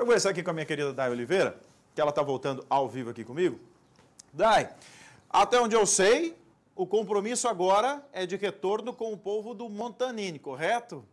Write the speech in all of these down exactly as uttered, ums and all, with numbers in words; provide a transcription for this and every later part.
Deixa eu conversar aqui com a minha querida Dai Oliveira, que ela está voltando ao vivo aqui comigo. Dai, até onde eu sei, o compromisso agora é de retorno com o povo do Montanini, correto?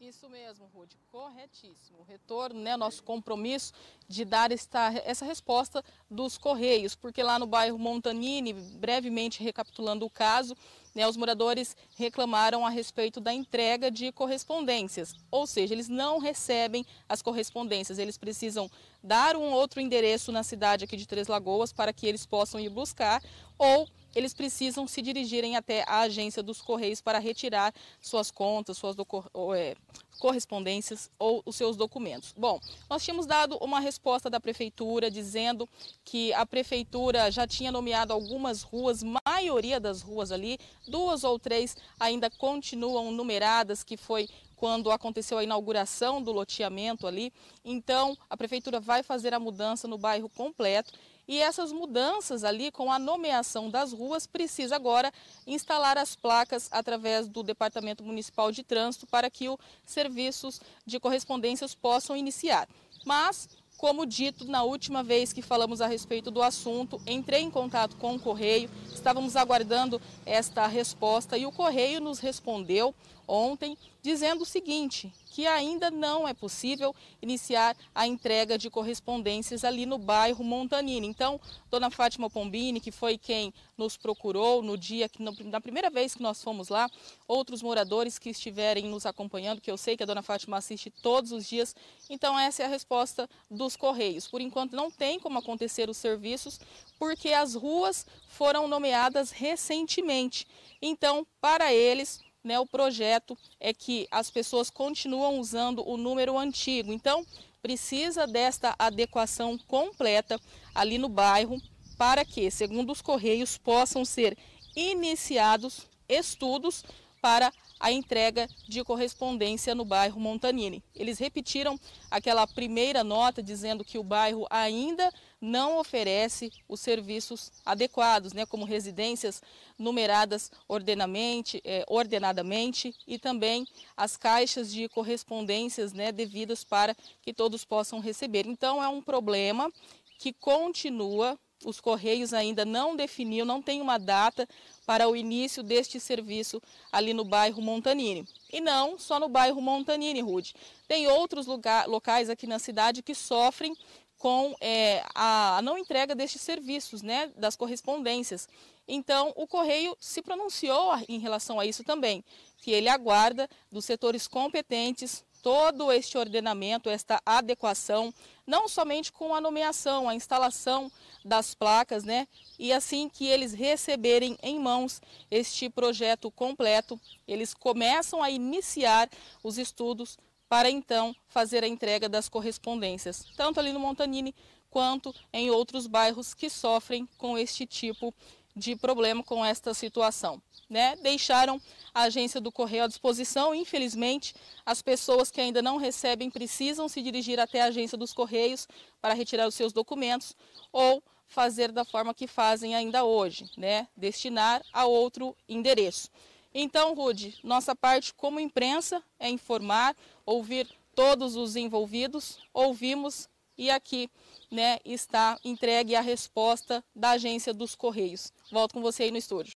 Isso mesmo, Rudy, corretíssimo. O retorno, né, nosso compromisso de dar esta, essa resposta dos Correios, porque lá no bairro Montanini, brevemente recapitulando o caso, né, os moradores reclamaram a respeito da entrega de correspondências, ou seja, eles não recebem as correspondências, eles precisam dar um outro endereço na cidade aqui de Três Lagoas para que eles possam ir buscar, ou eles precisam se dirigirem até a Agência dos Correios para retirar suas contas, suas ou, é, correspondências ou os seus documentos. Bom, nós tínhamos dado uma resposta da Prefeitura dizendo que a Prefeitura já tinha nomeado algumas ruas, maioria das ruas ali, duas ou três ainda continuam numeradas, que foi quando aconteceu a inauguração do loteamento ali. Então, a Prefeitura vai fazer a mudança no bairro completo. E essas mudanças ali, com a nomeação das ruas, precisa agora instalar as placas através do Departamento Municipal de Trânsito para que os serviços de correspondências possam iniciar. Mas, como dito, na última vez que falamos a respeito do assunto, entrei em contato com o Correio, estávamos aguardando esta resposta e o Correio nos respondeu ontem dizendo o seguinte, que ainda não é possível iniciar a entrega de correspondências ali no bairro Montanini. Então, dona Fátima Pombini, que foi quem nos procurou no dia, que na primeira vez que nós fomos lá, outros moradores que estiverem nos acompanhando, que eu sei que a dona Fátima assiste todos os dias, então essa é a resposta dos Correios. Por enquanto não tem como acontecer os serviços, porque as ruas foram nomeadas recentemente. Então, para eles, né, o projeto é que as pessoas continuam usando o número antigo, então precisa desta adequação completa ali no bairro para que, segundo os Correios, possam ser iniciados estudos para a entrega de correspondência no bairro Montanini. Eles repetiram aquela primeira nota dizendo que o bairro ainda não oferece os serviços adequados, né, como residências numeradas ordenamente, eh, ordenadamente e também as caixas de correspondências, né, devidas para que todos possam receber. Então é um problema que continua, os Correios ainda não definiu, não tem uma data para o início deste serviço ali no bairro Montanini. E não só no bairro Montanini, Rudy, tem outros lugar, locais aqui na cidade que sofrem com é, a não entrega destes serviços, né, das correspondências. Então, o Correio se pronunciou em relação a isso também, que ele aguarda dos setores competentes todo este ordenamento, esta adequação, não somente com a nomeação, a instalação das placas, né, e assim que eles receberem em mãos este projeto completo, eles começam a iniciar os estudos para então fazer a entrega das correspondências, tanto ali no Montanini quanto em outros bairros que sofrem com este tipo de problema, com esta situação, né? Deixaram a agência do Correio à disposição, infelizmente as pessoas que ainda não recebem precisam se dirigir até a agência dos Correios para retirar os seus documentos ou fazer da forma que fazem ainda hoje, né? Destinar a outro endereço. Então, Rudy, nossa parte como imprensa é informar, ouvir todos os envolvidos, ouvimos e aqui, né, está entregue a resposta da Agência dos Correios. Volto com você aí no estúdio.